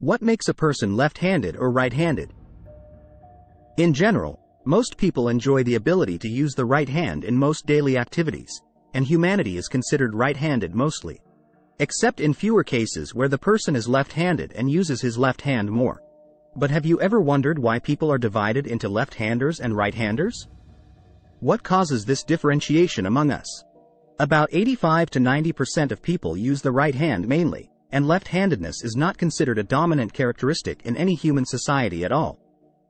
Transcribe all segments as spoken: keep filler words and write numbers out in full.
What makes a person left-handed or right-handed? In general, most people enjoy the ability to use the right hand in most daily activities, and humanity is considered right-handed mostly, except in fewer cases where the person is left-handed and uses his left hand more. But have you ever wondered why people are divided into left-handers and right-handers? What causes this differentiation among us? About eighty-five to ninety percent of people use the right hand mainly, and left-handedness is not considered a dominant characteristic in any human society at all.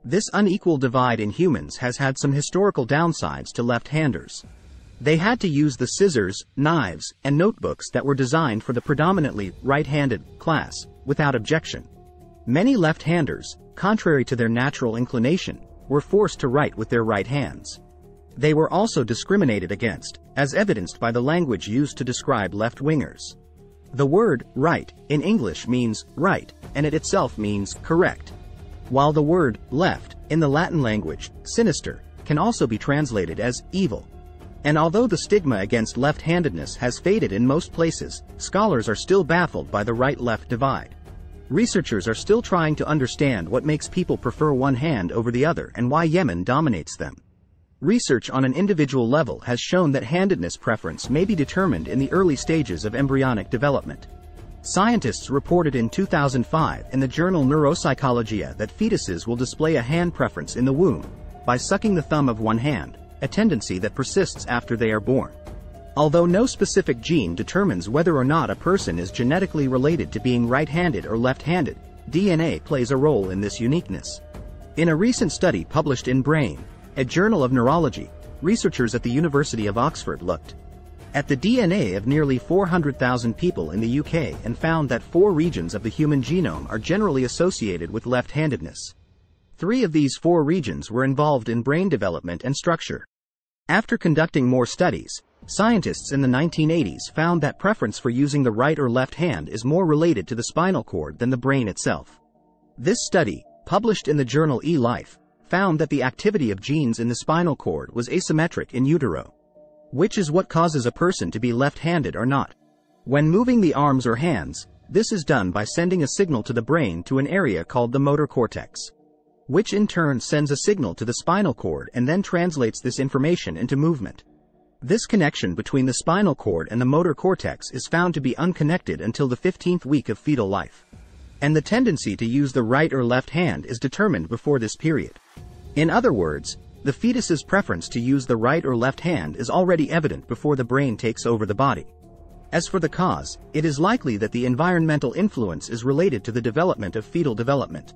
This unequal divide in humans has had some historical downsides to left-handers. They had to use the scissors, knives, and notebooks that were designed for the predominantly right-handed class, without objection. Many left-handers, contrary to their natural inclination, were forced to write with their right hands. They were also discriminated against, as evidenced by the language used to describe left-wingers. The word right in English means right, and it itself means correct, while the word left in the Latin language, sinister, can also be translated as evil. And although the stigma against left-handedness has faded in most places, scholars are still baffled by the right-left divide. Researchers are still trying to understand what makes people prefer one hand over the other and why Yemen dominates them. Research on an individual level has shown that handedness preference may be determined in the early stages of embryonic development. Scientists reported in two thousand five in the journal Neuropsychologia that fetuses will display a hand preference in the womb by sucking the thumb of one hand, a tendency that persists after they are born. Although no specific gene determines whether or not a person is genetically related to being right-handed or left-handed, D N A plays a role in this uniqueness. In a recent study published in Brain, a journal of neurology, researchers at the University of Oxford looked at the D N A of nearly four hundred thousand people in the U K and found that four regions of the human genome are generally associated with left-handedness. Three of these four regions were involved in brain development and structure. After conducting more studies, scientists in the nineteen eighties found that preference for using the right or left hand is more related to the spinal cord than the brain itself. This study, published in the journal eLife, found that the activity of genes in the spinal cord was asymmetric in utero, which is what causes a person to be left-handed or not. When moving the arms or hands, this is done by sending a signal to the brain to an area called the motor cortex, which in turn sends a signal to the spinal cord and then translates this information into movement. This connection between the spinal cord and the motor cortex is found to be unconnected until the fifteenth week of fetal life, and the tendency to use the right or left hand is determined before this period. In other words, the fetus's preference to use the right or left hand is already evident before the brain takes over the body. As for the cause, it is likely that the environmental influence is related to the development of fetal development.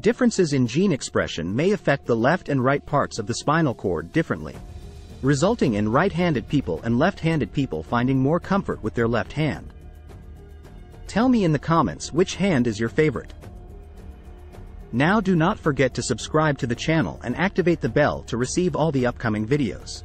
Differences in gene expression may affect the left and right parts of the spinal cord differently, resulting in right-handed people and left-handed people finding more comfort with their left hand. Tell me in the comments which hand is your favorite. Now do not forget to subscribe to the channel and activate the bell to receive all the upcoming videos.